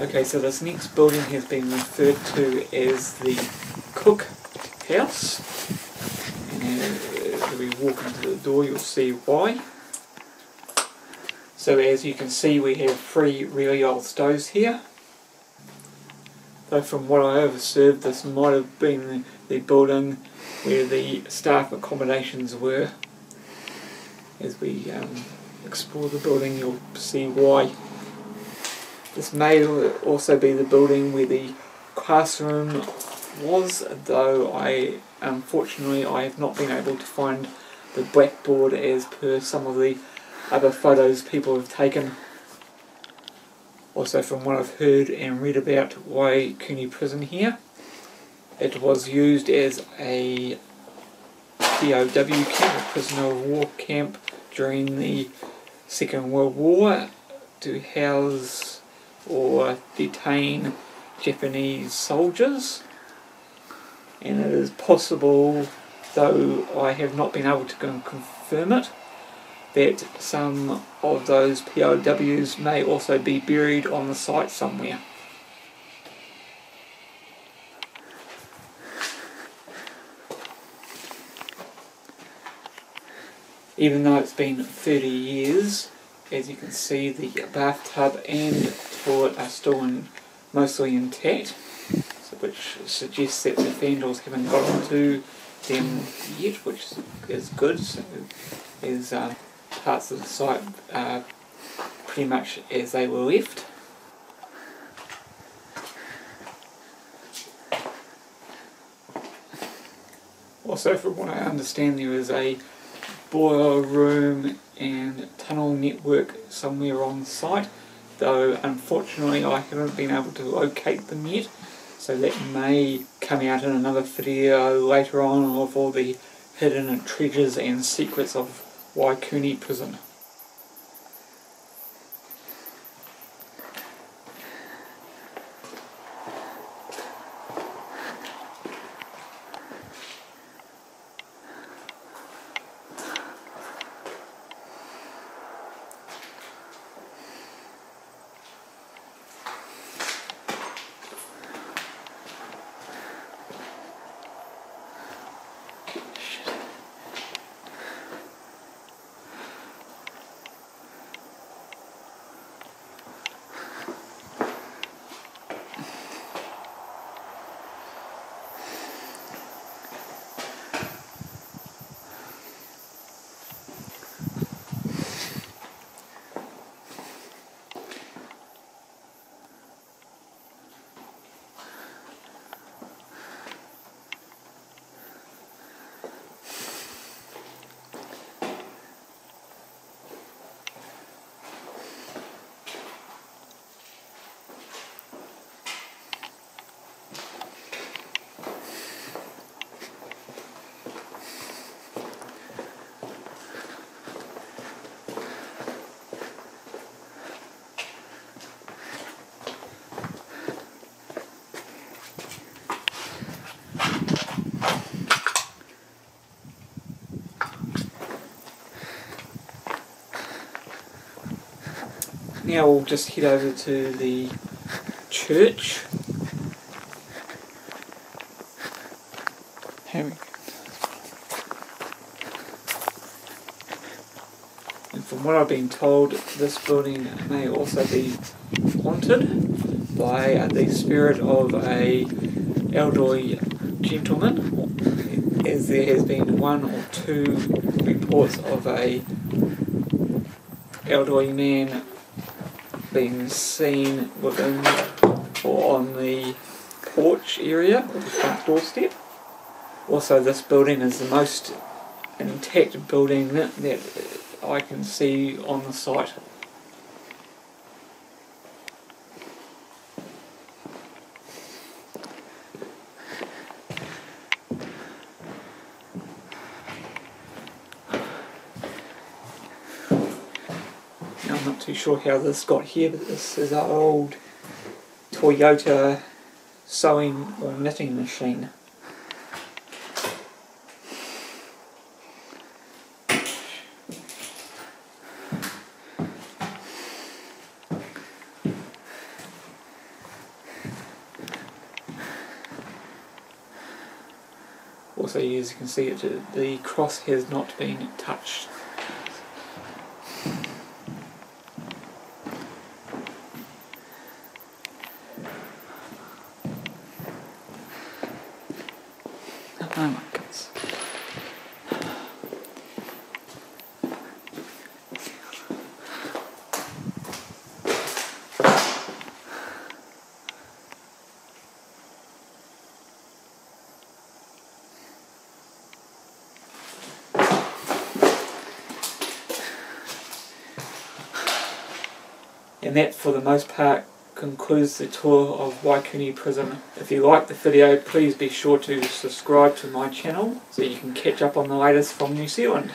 Okay, so this next building has been referred to as the cook house, and if we walk into the door you'll see why. So as you can see, we have three really old stoves here, though from what I observed this might have been the building where the staff accommodations were. As we explore the building you'll see why. This may also be the building where the classroom was, though unfortunately I have not been able to find the blackboard as per some of the other photos people have taken. Also, from what I've heard and read about Waikune Prison here, it was used as a POW camp, a prisoner of war camp, during the Second World War to house or detain Japanese soldiers, and it is possible, though I have not been able to confirm it, that some of those POWs may also be buried on the site somewhere. Even though it's been 30 years, as you can see, the bathtub and toilet are still mostly intact, which suggests that the vandals haven't gotten to them yet, which is good. So there's parts of the site are pretty much as they were left. Also, from what I understand, there is a boiler room and tunnel network somewhere on site, though unfortunately I haven't been able to locate them yet, so that may come out in another video later on of all the hidden treasures and secrets of Waikune Prison. Now we'll just head over to the church. Here we go. And from what I've been told, this building may also be haunted by the spirit of a elderly gentleman, as there has been one or two reports of a elderly man being seen within or on the porch area of the front doorstep. Also, this building is the most intact building that I can see on the site. I'm not too sure how this got here, but this is our old Toyota sewing or knitting machine. so as you can see, the cross has not been touched. Oh my goodness. And that, for the most part, concludes the tour of Waikune Prison. If you like the video, please be sure to subscribe to my channel so you can catch up on the latest from New Zealand.